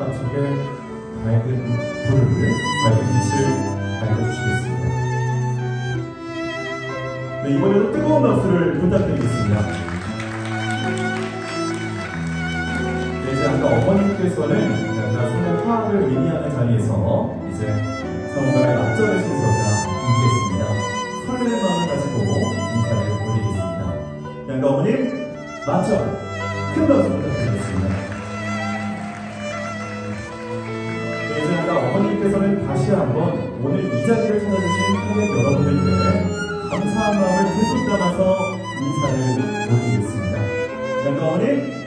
바깥쪽에 밝은 불을, 밝은 빛을 밝혀주시겠습니다. 네, 이번에도 뜨거운 박수를 부탁드리겠습니다. 네, 이제 아까 어머님께서는 약간 손의 화합을 의미하는 자리에서 이제 성가의 앞절의 순서가 있겠습니다. 설레는 마음을 가지고 이 자리를 올리겠습니다. 양가 어머님, 맞죠? 큰 박수 부탁드리겠습니다. 네, 이제 아까 어머님께서는 다시 한번 오늘 이 자리를 찾아주신 하객 여러분들께 감사한 마음을 계속 담아서 인사를 올리겠습니다. 양가 어머님,